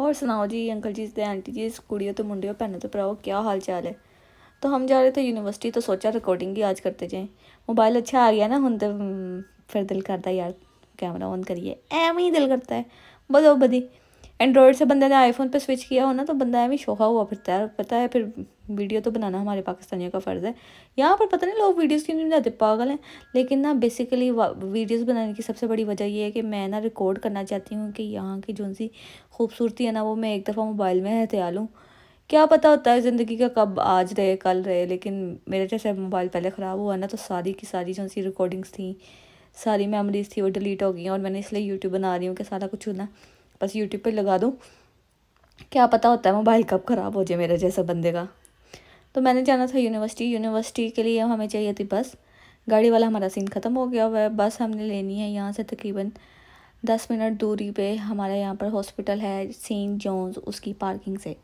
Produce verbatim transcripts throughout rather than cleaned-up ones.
और सुनाओ जी अंकल जी ते आंटी जी, कुड़ियों तो मुंडियों भैनों तो भराओ, क्या हाल चाल है। तो हम जा रहे थे यूनिवर्सिटी, तो सोचा रिकॉर्डिंग ही आज करते जाएँ। मोबाइल अच्छा आ गया ना हुन, तो फिर दिल करता है यार कैमरा ऑन करिए, ऐवें ही दिल करता है बदो बदी। एंड्रॉयड से बंदे ने आईफोन पे स्विच किया हो ना, तो बंदा ऐवें शोखा हुआ फिरता है, पता है। फिर वीडियो तो बनाना हमारे पाकिस्तानियों का फ़र्ज़ है। यहाँ पर पता नहीं लोग वीडियोस क्यों नहीं बनाते, पागल हैं। लेकिन ना बेसिकली वीडियोस बनाने की सबसे बड़ी वजह ये है कि मैं ना रिकॉर्ड करना चाहती हूँ कि यहाँ की जो सी खूबसूरती है ना, वो मैं एक दफ़ा मोबाइल में हथियार लूँ। क्या पता होता है ज़िंदगी का कब आज रहे कल रहे, लेकिन मेरे जैसे मोबाइल पहले ख़राब हुआ ना, तो सारी की सारी जो सी रिकॉर्डिंग्स थी, सारी मेमोरीज थी, वो डिलीट हो गई हैं। और मैंने इसलिए यूट्यूब बना रही हूँ कि सारा कुछ ना बस यूट्यूब पे लगा दूँ। क्या पता होता है मोबाइल कब ख़राब हो जाए मेरे जैसा बंदे का। तो मैंने जाना था यूनिवर्सिटी, यूनिवर्सिटी के लिए हमें चाहिए थी बस। गाड़ी वाला हमारा सीन ख़त्म हो गया हुआ है। बस हमने लेनी है यहाँ से तकरीबन दस मिनट दूरी पे, हमारे यहाँ पर हॉस्पिटल है सेंट जॉन्स, उसकी पार्किंग से,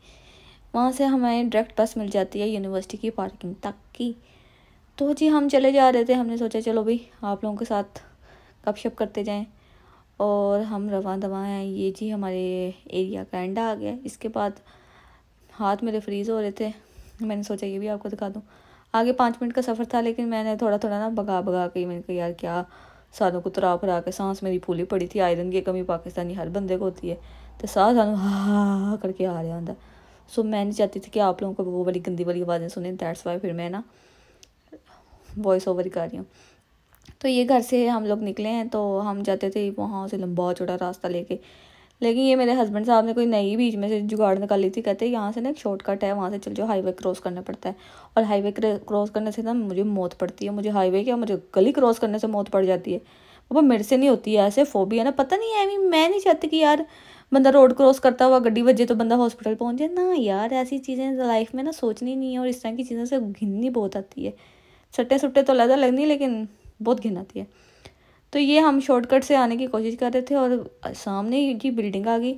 वहाँ से हमें डायरेक्ट बस मिल जाती है यूनिवर्सिटी की पार्किंग तक की। तो जी हम चले जा रहे थे, हमने सोचा चलो भाई आप लोगों के साथ गपशप करते जाएँ, और हम रवां दवा हैं। ये जी हमारे एरिया का एंडा आ गया। इसके बाद हाथ मेरे फ्रीज़ हो रहे थे, मैंने सोचा ये भी आपको दिखा दूँ। आगे पाँच मिनट का सफ़र था, लेकिन मैंने थोड़ा थोड़ा ना भगा भगा के, मैंने कहा यार क्या सानू को तरा फरा के सांस मेरी फूली पड़ी थी। आयरन की कमी पाकिस्तानी हर बंदे को होती है, तो साह सानू हा करके आ रहा होता। सो मैं नहीं चाहती थी कि आप लोगों को वो वाली गंदी वाली आवाज़ें सुने, दैट्स वाई फिर मैं ना वॉइस ओवर कर रही हूँ। तो ये घर से हम लोग निकले हैं, तो हम जाते थे वहाँ से लंबा चौड़ा रास्ता लेके, लेकिन ये मेरे हस्बैंड साहब ने कोई नई बीच में से जुगाड़ निकाली थी। कहते यहाँ से ना एक शॉर्टकट है, वहाँ से चल जो हाईवे क्रॉस करना पड़ता है, और हाईवे क्रॉस करने से ना मुझे मौत पड़ती है। मुझे हाईवे क्या, मुझे गली क्रॉस करने से मौत पड़ जाती है। बाबा मेरे से नहीं होती है, ऐसे फोबिया ना, पता नहीं है। मैं नहीं चाहती कि यार बंदा रोड क्रॉस करता हुआ गड्डी बजे तो बंदा हॉस्पिटल पहुँच जाए ना। यार ऐसी चीज़ें लाइफ में ना सोचनी नहीं है, और इस तरह की चीज़ों से घिननी बहुत आती है। सट्टे सुट्टे तो अलग लगनी, लेकिन बहुत घिन आती है। तो ये हम शॉर्टकट से आने की कोशिश कर रहे थे, और सामने जी बिल्डिंग आ गई।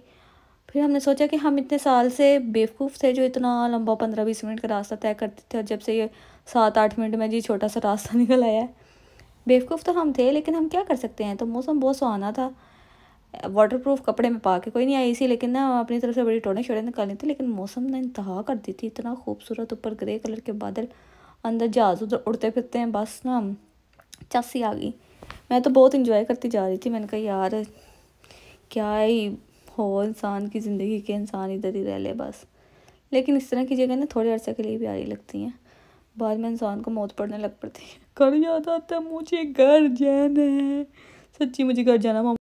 फिर हमने सोचा कि हम इतने साल से बेवकूफ़ थे जो इतना लंबा पंद्रह बीस मिनट का रास्ता तय करते थे, और जब से ये सात आठ मिनट में जी छोटा सा रास्ता निकल आया है। बेवकूफ़ तो हम थे, लेकिन हम क्या कर सकते हैं। तो मौसम बहुत सुहाना था, वाटरप्रूफ कपड़े में पा के कोई नहीं आई सी, लेकिन ना अपनी तरफ से बड़ी टोड़े शोड़े निकालनी थी। लेकिन मौसम ने इंतहा कर दी थी, इतना खूबसूरत, ऊपर ग्रे कलर के बादल, अंदर जहाज़ उधर उड़ते फिरते हैं, बस ना चस्सी आ गई। मैं तो बहुत इंजॉय करती जा रही थी। मैंने कहा यार क्या ही हो इंसान की ज़िंदगी के, इंसान इधर ही रह ले बस। लेकिन इस तरह की जगह ना थोड़े अर्से के लिए प्यारी लगती हैं, बाद में इंसान को मौत पड़ने लग पड़ती है। घर याद आता है, मुझे घर जाना है, सच्ची मुझे घर जाना।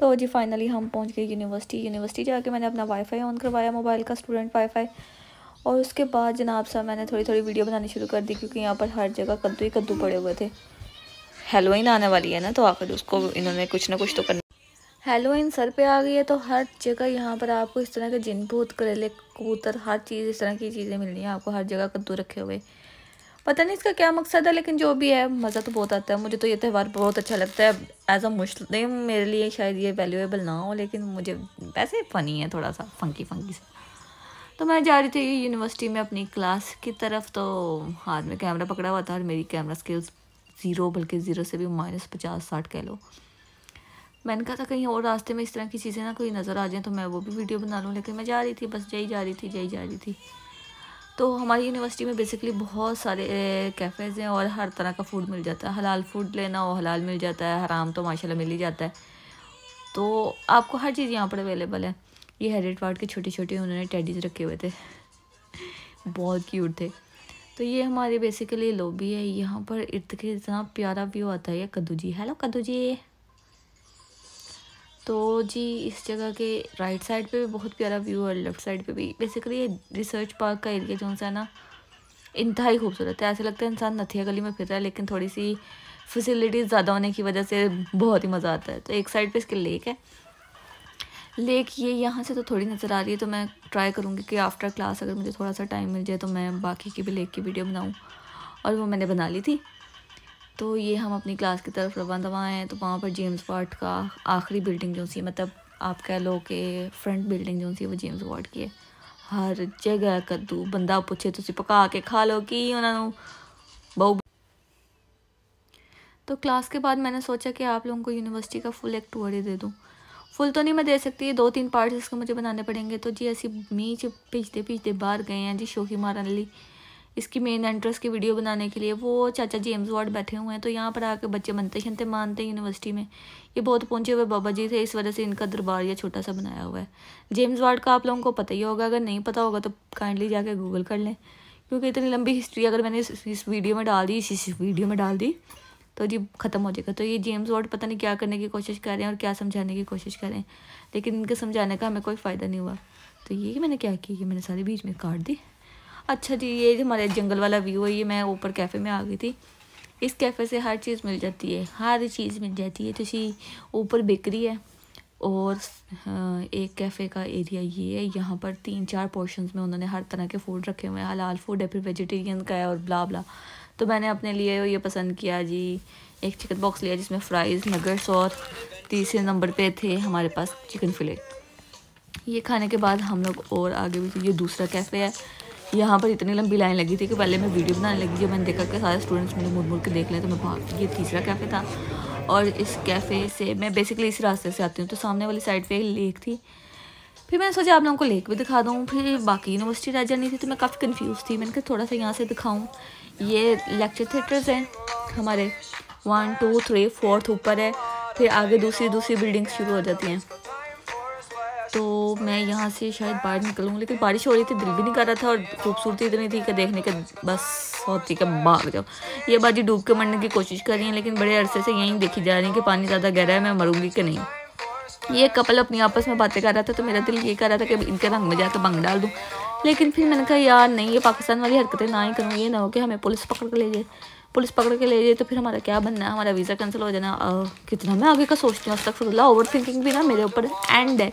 तो जी फाइनली हम पहुंच गए यूनिवर्सिटी। यूनिवर्सिटी जाके मैंने अपना वाईफाई ऑन करवाया, मोबाइल का स्टूडेंट वाईफाई, और उसके बाद जनाब साहब मैंने थोड़ी थोड़ी वीडियो बनानी शुरू कर दी, क्योंकि यहाँ पर हर जगह कद्दू ही कद्दू पड़े हुए थे। हेलोइन आने वाली है ना, तो आखिर उसको इन्होंने कुछ ना कुछ तो करना। हेलोइन सर पे आ गई है, तो हर जगह यहाँ पर आपको इस तरह के जिन भूत, करेले, कबूतर, हर चीज़ इस तरह की चीज़ें मिलनी है आपको, हर जगह कद्दू रखे हुए। पता नहीं इसका क्या मकसद है, लेकिन जो भी है मज़ा तो बहुत आता है। मुझे तो ये त्यौहार बहुत अच्छा लगता है। एज अ मुस्लिम मेरे लिए शायद ये वैल्यूएबल ना हो, लेकिन मुझे वैसे फ़नी है, थोड़ा सा फंकी फंकी से। तो मैं जा रही थी यूनिवर्सिटी में अपनी क्लास की तरफ, तो हाथ में कैमरा पकड़ा हुआ था, और मेरी कैमरा स्किल्स ज़ीरो, बल्कि ज़ीरो से भी माइनस पचास साठ कह लो। मैंने कहा था कहीं और रास्ते में इस तरह की चीज़ें ना कोई नज़र आ जाएँ तो मैं वो भी वीडियो बना लूँ, लेकिन मैं जा रही थी बस, जाई जा रही थी जाई जा रही थी। तो हमारी यूनिवर्सिटी में बेसिकली बहुत सारे कैफ़ेज़ हैं, और हर तरह का फ़ूड मिल जाता है। हलाल फ़ूड लेना हो हलाल मिल जाता है, हराम तो माशाल्लाह मिल ही जाता है। तो आपको हर चीज़ यहाँ पर अवेलेबल है। ये हेरियट-वाट के छोटे छोटे उन्होंने टेडीज रखे हुए थे, बहुत क्यूट थे। तो ये हमारी बेसिकली लॉबी है। यहाँ पर इर्द गिर्द इतना प्यारा व्यू आता है। कद्दू जी, हेलो कद्दू जी। तो जी इस जगह के राइट साइड पे भी बहुत प्यारा व्यू और लेफ़्ट साइड पे भी। बेसिकली ये रिसर्च पार्क का एरिया जो है ना, इंतहाई खूबसूरत है। ऐसा लगता है इंसान नथिया गली में फिर रहा है, लेकिन थोड़ी सी फैसिलिटीज़ ज़्यादा होने की वजह से बहुत ही मज़ा आता है। तो एक साइड पे इसके लेक है। लेक ये यहाँ से तो थोड़ी नज़र आ रही है, तो मैं ट्राई करूँगी कि आफ्टर क्लास अगर मुझे थोड़ा सा टाइम मिल जाए तो मैं बाकी की भी लेक की वीडियो बनाऊँ, और वो मैंने बना ली थी। तो ये हम अपनी क्लास की तरफ रवाना हुआ हैं। तो वहाँ पर जेम्स वाट का आखिरी बिल्डिंग जो सी, मतलब आप कह लो कि फ्रंट बिल्डिंग जो सी वो जेम्स वाट की है। हर जगह कद्दू, बंदा पूछे तुसी पका के खा लो कि उन्होंने बहुत। तो क्लास के बाद मैंने सोचा कि आप लोगों को यूनिवर्सिटी का फुल एक टूर ही दे दूँ। फुल तो नहीं मैं दे सकती, दो तीन पार्ट्स इसको मुझे बनाने पड़ेंगे। तो जी ऐसी मीच पिछते पिछते बाहर गए हैं जी शोखी मारन ली, इसकी मेन एंट्रेंस की वीडियो बनाने के लिए। वो चाचा जेम्स वाट बैठे हुए हैं। तो यहाँ पर आके बच्चे मनते शनते मानते हैं यूनिवर्सिटी में। ये बहुत पहुँचे हुए बाबा जी थे, इस वजह से इनका दरबार या छोटा सा बनाया हुआ है। जेम्स वाट का आप लोगों को पता ही होगा, अगर नहीं पता होगा तो काइंडली जाके गूगल कर लें, क्योंकि इतनी लंबी हिस्ट्री अगर मैंने इस, इस वीडियो में डाल दी इस वीडियो में डाल दी तो जी ख़त्म हो जाएगा। तो ये जेम्स वाट पता नहीं क्या करने की कोशिश कर रहे हैं और क्या समझाने की कोशिश कर रहे हैं, लेकिन इनके समझाने का हमें कोई फ़ायदा नहीं हुआ। तो ये मैंने क्या किया, मैंने सारे बीच में काट दी। अच्छा जी, ये हमारे जंगल वाला व्यू है। ये मैं ऊपर कैफ़े में आ गई थी। इस कैफ़े से हर चीज़ मिल जाती है, हर चीज़ मिल जाती है। तो इसी ऊपर बेकरी है और एक कैफ़े का एरिया ये है। यहाँ पर तीन चार पोर्शंस में उन्होंने हर तरह के फ़ूड रखे हुए हैं। हलाल फूड है, फिर वेजिटेरियन का है और ब्ला ब्ला। तो मैंने अपने लिए ये पसंद किया जी, एक चिकन बॉक्स लिया जिसमें फ्राइज़, नगेट्स और तीसरे नंबर पर थे हमारे पास चिकन फिले। ये खाने के बाद हम लोग और आगे भी, ये दूसरा कैफ़े है। यहाँ पर इतनी लंबी लाइन लगी थी कि पहले मैं वीडियो बनाने लगी, जब मैंने देखा कि सारे स्टूडेंट्स मुझे मुड़ मुड़ के देख लें तो मैं भाग। ये तीसरा कैफ़े था और इस कैफ़े से मैं बेसिकली इस रास्ते से आती हूँ। तो सामने वाली साइड पे लेक थी, फिर मैंने सोचा आप लोगों को लेक भी दिखा दूँ, फिर बाकी यूनिवर्सिटी रह जानी थी। तो मैं काफ़ी कन्फ्यूज़ थी, मैंने कहा थोड़ा सा यहाँ से दिखाऊँ। ये लेक्चर थिएटर्स हैं हमारे, वन टू थ्री फोर्थ ऊपर है, फिर आगे दूसरी दूसरी बिल्डिंग्स शुरू हो जाती हैं। तो मैं यहाँ से शायद बाहर निकलूँगी, लेकिन बारिश हो रही थी, दिल भी नहीं कर रहा था, और खूबसूरती इतनी थी कि देखने के बस होती कि भाग जाओ। ये बाजी डूब के मरने की कोशिश कर रही है, लेकिन बड़े अरसे से यहीं देखी जा रही है कि पानी ज़्यादा गहरा है, मैं मरूँगी कि नहीं। ये कपल अपनी आपस में बातें कर रहा था, तो मेरा दिल ये कर रहा था कि इनके रंग में जाकर भंग डाल दूँ, लेकिन फिर मैंने कहा यार नहीं, ये पाकिस्तान वाली हरकतें ना ही करूँ। ये ना हो कि हमें पुलिस पकड़ के ले जाए, पुलिस पकड़ के ले जाए तो फिर हमारा क्या बनना है, हमारा वीज़ा कैंसिल हो जाना। कितना मैं आगे का सोचती हूँ, अस्तगफिरुल्लाह, ओवर थिंकिंग भी ना मेरे ऊपर एंड है।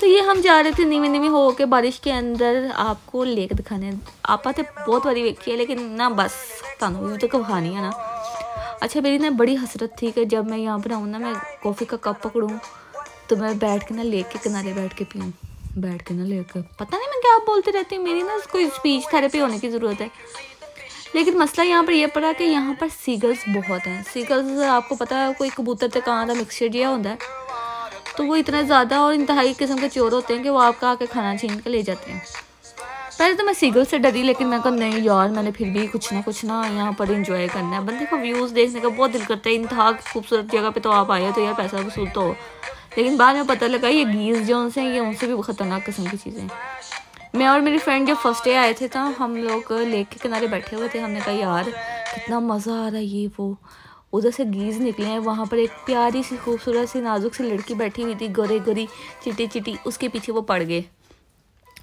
तो ये हम जा रहे थे नीवी नीवी हो के बारिश के अंदर आपको लेक दिखाने। आपा तो बहुत बारी देखी है, लेकिन ना बस तू तो कहानी है ना। अच्छा, मेरी ना बड़ी हसरत थी कि जब मैं यहाँ पर आऊँ ना, मैं कॉफ़ी का कप पकड़ूँ तो मैं बैठ के ना लेक के किनारे बैठ के पीऊँ, बैठ के ना लेक, पता नहीं मैं क्या बोलती रहती हूँ। मेरी ना कोई स्पीच थेरेपी होने की ज़रूरत है। लेकिन मसला यहाँ पर यह पड़ा कि यहाँ पर सीगल्स बहुत हैं। सीगल्स आपको पता है, कोई कबूतर तो कहाँ का मिक्सचर जिया होता है, तो वो इतना ज़्यादा और इंतहाई किस्म के चोर होते हैं कि वो आपका आके खाना छीन के ले जाते हैं। पहले तो मैं सीगल से डरी, लेकिन मैंने कहा नहीं यार, मैंने फिर भी कुछ ना कुछ ना यहाँ पर इंजॉय करना है। बंदे का व्यूज़ देखने का बहुत दिल करता है। इंतहा खूबसूरत जगह पे तो आप आए हो तो यार पैसा वसूल तो हो। लेकिन बाद में पता लगा ये गीज़ जो उनसे हैं, ये उनसे भी ख़तरनाक किस्म की चीज़ें हैं। मैं और मेरी फ्रेंड जब फर्स्ट डे आए थे तो हम लोग लेक के किनारे बैठे हुए थे। हमने कहा यार कितना मज़ा आ रहा है, ये वो उधर से गीज़ निकले हैं। वहाँ पर एक प्यारी सी खूबसूरत सी नाजुक सी लड़की बैठी हुई थी, गोरे गोरी चिटी चिटी, उसके पीछे वो पड़ गए।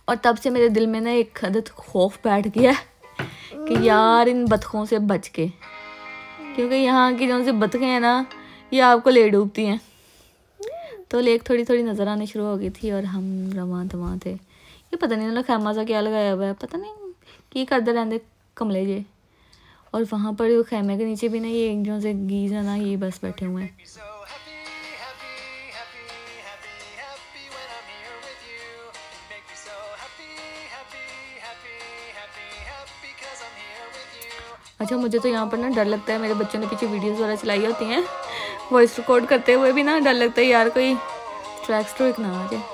और तब से मेरे दिल में ना एक खदत खौफ बैठ गया कि यार इन बतखों से बच के, क्योंकि यहाँ की जो से बतखें हैं ना, ये आपको ले डूबती हैं। तो लेक थोड़ी थोड़ी नज़र आने शुरू हो गई थी और हम रवां तवां थे। ये पता नहीं उन्होंने खैमा सा क्या लगाया हुआ है, पता नहीं की करते रहते कमले जे। और वहाँ पर वो खैमे के नीचे भी ना ये एक जो से गीज़ है ना, ये बस बैठे हुए हैं। अच्छा, मुझे तो यहाँ पर ना डर लगता है, मेरे बच्चों ने पीछे वीडियोस वगैरह चलाई होती हैं, वॉइस रिकॉर्ड करते हुए भी ना डर लगता है यार कोई ट्रैक स्ट्रोक ना आ जाए।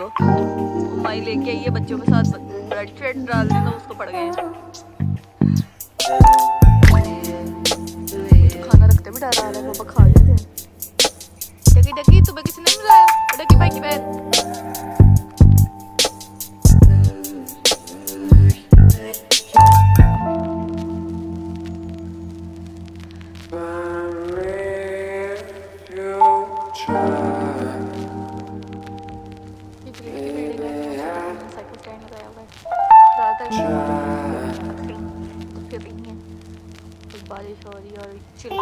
किसी को। माई लेके आई है बच्चों के साथ ब्रेड फ्रेड डाल देना, तो उसको पड़ गए हैं। खाना रखते भी डाला है, पापा खा लेते हैं। डकी डकी तुम्हें किसी ने बुलाया? डकी भाई की बहन बारिश हो रही है और चिल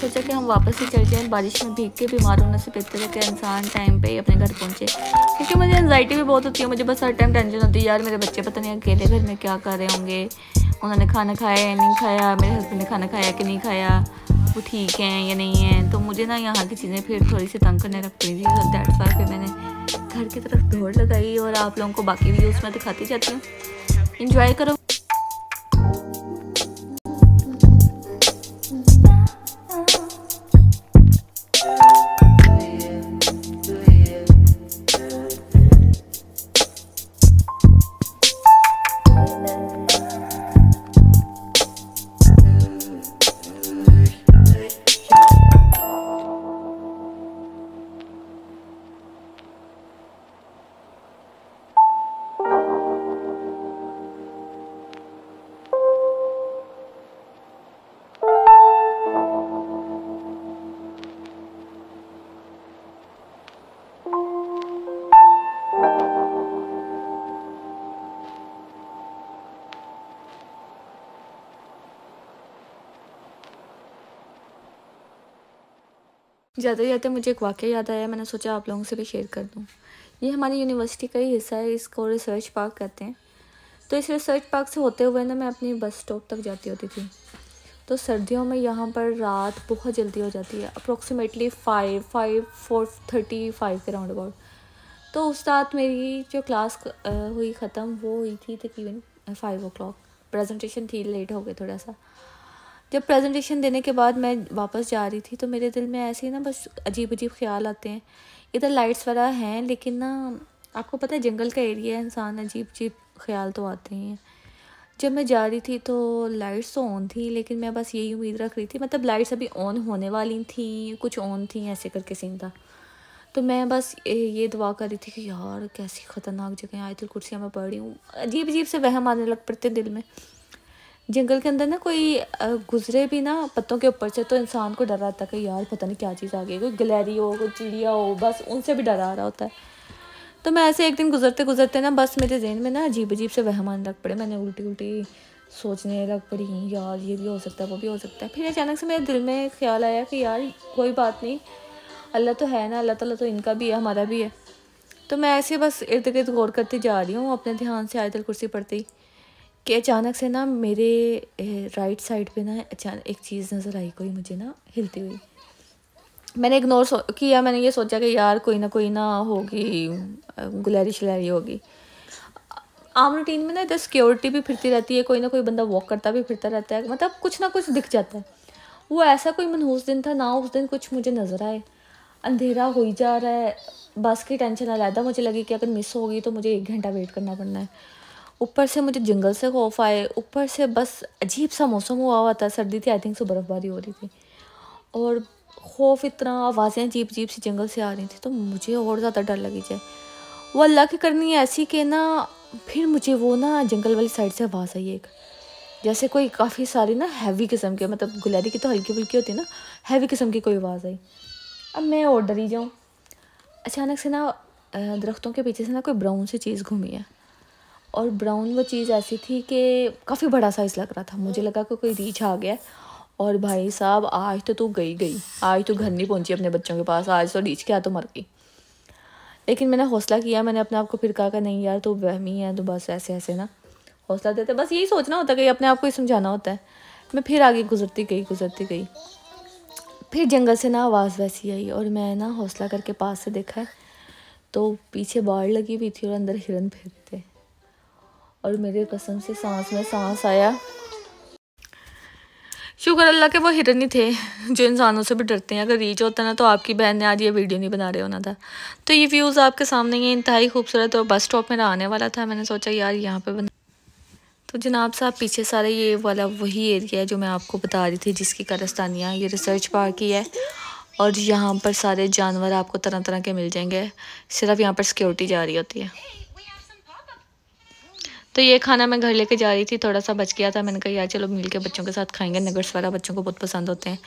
कर सोचा कि हम वापस ही चल जाएँ। बारिश में भीग के बीमार होने से बेहतर है कि इंसान टाइम पे ही अपने घर पहुँचे, क्योंकि मुझे एंजाइटी भी बहुत होती है। मुझे बस हर टाइम टेंशन होती है, यार मेरे बच्चे पता नहीं अकेले घर में क्या कर रहे होंगे, उन्होंने खाना खाया या नहीं खाया, मेरे हस्बैंड ने खाना खाया कि नहीं खाया, वो ठीक हैं या नहीं है। तो मुझे ना यहाँ की चीज़ें फिर थोड़ी सी तंग करने रख पड़ी थी। तो दैट्स वाई फिर मैंने घर की तरफ दौड़ लगाई और आप लोगों को बाकी व्यूज़ में दिखाती जाती हूँ। इन्जॉय करो। जाते जाते मुझे एक वाक़या याद आया, मैंने सोचा आप लोगों से भी शेयर कर दूं। ये हमारी यूनिवर्सिटी का ही हिस्सा है, इसको रिसर्च पार्क कहते हैं। तो इस रिसर्च पार्क से होते हुए ना मैं अपनी बस स्टॉप तक जाती होती थी। तो सर्दियों में यहाँ पर रात बहुत जल्दी हो जाती है, approximately five five four thirty five के राउंड अबाउट। तो उस रात मेरी जो क्लास हुई ख़त्म, वो हुई थी तकरीबन फाइव ओ क्लॉक। प्रेजेंटेशन थी, लेट हो गए थोड़ा सा। जब प्रेजेंटेशन देने के बाद मैं वापस जा रही थी तो मेरे दिल में ऐसे ही ना बस अजीब अजीब ख्याल आते हैं। इधर लाइट्स वगैरह हैं, लेकिन ना आपको पता है जंगल का एरिया है, इंसान अजीब अजीब ख्याल तो आते ही हैं। जब मैं जा रही थी तो लाइट्स तो ऑन थी, लेकिन मैं बस यही उम्मीद रख रही थी, मतलब लाइट्स अभी ऑन होने वाली थी, कुछ ऑन थी ऐसे करके सीन था। तो मैं बस ये दुआ कर रही थी कि यार कैसी ख़तरनाक जगह, आयतुल कुर्सी में पढ़ रही हूँ। अजीब अजीब से वहम आने लग पड़ते दिल में। जंगल के अंदर ना कोई गुजरे भी ना पत्तों के ऊपर से तो इंसान को डर रहा था कि यार पता नहीं क्या चीज़ आ गई, कोई गिलहरी हो, कोई चिड़िया हो, बस उनसे भी डर आ रहा होता है। तो मैं ऐसे एक दिन गुजरते गुजरते ना बस मेरे जहन में ना अजीब अजीब से वहम आने लग पड़े। मैंने उल्टी उल्टी सोचने लग पड़ी, यार ये भी हो सकता है, वो भी हो सकता है। फिर अचानक से मेरे दिल में ख्याल आया कि यार कोई बात नहीं, अल्लाह तो है ना, अल्लाह ताला तो इनका भी है, हमारा भी है। तो मैं ऐसे बस इर्द गिर्द गौर करती जा रही हूँ अपने ध्यान से आयतुल कुर्सी पढ़ती कि अचानक से ना मेरे राइट साइड पे ना अचानक एक चीज़ नज़र आई, कोई मुझे ना हिलती हुई। मैंने इग्नोर किया, मैंने ये सोचा कि यार कोई ना कोई ना होगी, गुलहरी शलहरी होगी। आम रूटीन में ना इधर सिक्योरिटी भी फिरती रहती है, कोई ना कोई बंदा वॉक करता भी फिरता रहता है, मतलब कुछ ना कुछ दिख जाता है। वो ऐसा कोई मनहूस दिन था ना, उस दिन कुछ मुझे नज़र आए। अंधेरा हो ही जा रहा है, बस की टेंशन अलहदा मुझे लगी कि अगर मिस होगी तो मुझे एक घंटा वेट करना पड़ना है। ऊपर से मुझे जंगल से खौफ आए, ऊपर से बस अजीब सा मौसम हुआ हुआ था, सर्दी थी आई थिंक, सो बर्फ़बारी हो रही थी और खौफ इतना, आवाज़ें अजीब अजीब सी जंगल से आ रही थी। तो मुझे और ज़्यादा डर लगी जाए, वो अल्लाह की करनी है ऐसी कि ना फिर मुझे वो ना जंगल वाली साइड से आवाज़ आई एक, जैसे कोई काफ़ी सारी ना हैवी किस्म की, मतलब गुलहरी की तो हल्की फुल्की होती है ना, हैवी किस्म की कोई आवाज़ आई। अब मैं और डरी जाऊँ। अचानक से ना दरख्तों के पीछे से ना कोई ब्राउन सी चीज़ घूमी है, और ब्राउन वो चीज़ ऐसी थी कि काफ़ी बड़ा साइज लग रहा था। मुझे लगा कि कोई रीछ आ गया, और भाई साहब आज तो तू गई गई, आज तो घर नहीं पहुंची अपने बच्चों के पास, आज तो रीछ क्या तो मर गई। लेकिन मैंने हौसला किया, मैंने अपने आप को फिर कहा कि नहीं यार तू वहमी है, तो बस ऐसे ऐसे ना हौसला देते, बस यही सोचना होता है कि अपने आप को ही समझाना होता है। मैं फिर आगे गुजरती गई गुजरती गई, फिर जंगल से ना आवाज़ वैसी आई और मैं ना हौसला करके पास से देखा तो पीछे बाढ़ लगी हुई थी और अंदर हिरन फेंकते थे। और मेरे कसम से सांस में सांस आया। शुक्र अल्लाह के वो हिरन ही थे जो इंसानों से भी डरते हैं। अगर रीच होता ना तो आपकी बहन ने आज ये वीडियो नहीं बना रहे होना था। तो ये व्यूज़ आपके सामने ये इंतहाई खूबसूरत और बस स्टॉप मेरा आने वाला था। मैंने सोचा यार यहाँ पे बना। तो जनाब साहब पीछे सारा ये वाला वही एरिया है जो मैं आपको बता रही थी जिसकी कारस्तानियाँ ये रिसर्च पार्क की है। और यहाँ पर सारे जानवर आपको तरह तरह के मिल जाएंगे, सिर्फ यहाँ पर सिक्योरिटी जा रही होती है। तो ये खाना मैं घर लेके जा रही थी, थोड़ा सा बच गया था। मैंने कहा यार चलो मिल के बच्चों के साथ खाएंगे। नगेट्स वाला बच्चों को बहुत पसंद होते हैं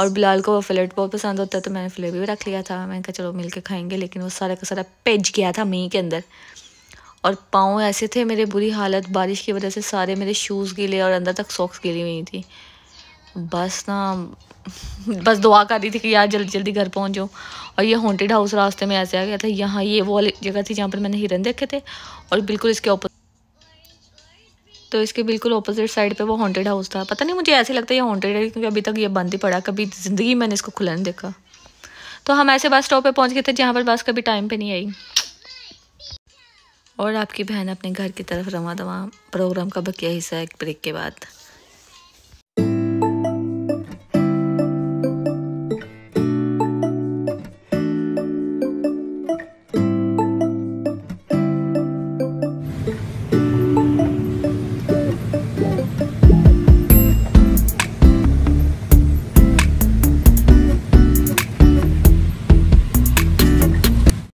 और बिलाल को वो फ्लेट बहुत पसंद होता है, तो मैंने फ्लेट भी रख लिया था। मैंने कहा चलो मिल के खाएंगे, लेकिन वो सारा का सारा पेज गया था मई के अंदर। और पाँव ऐसे थे मेरे बुरी हालत, बारिश की वजह से सारे मेरे शूज़ गीले और अंदर तक सॉक्स गिली हुई थी। बस ना बस दुआ कर रही थी कि यार जल्दी जल्दी घर पहुँच जाऊँ। और ये हॉन्टेड हाउस रास्ते में ऐसे आ गया था। यहाँ ये वो वाली जगह थी जहाँ पर मैंने हिरन देखे थे और बिल्कुल इसके ओपोजिट, तो इसके बिल्कुल ऑपोजिट साइड पे वो हॉन्टेड हाउस था। पता नहीं मुझे ऐसे लगता है ये हॉन्टेड है क्योंकि अभी तक ये बंद ही पड़ा, कभी ज़िंदगी मैंने इसको खुला नहीं देखा। तो हम ऐसे बस स्टॉप पे पहुंच गए थे जहाँ पर बस कभी टाइम पे नहीं आई। और आपकी बहन अपने घर की तरफ रवां दवां। प्रोग्राम का बकिया हिस्सा एक ब्रेक के बाद।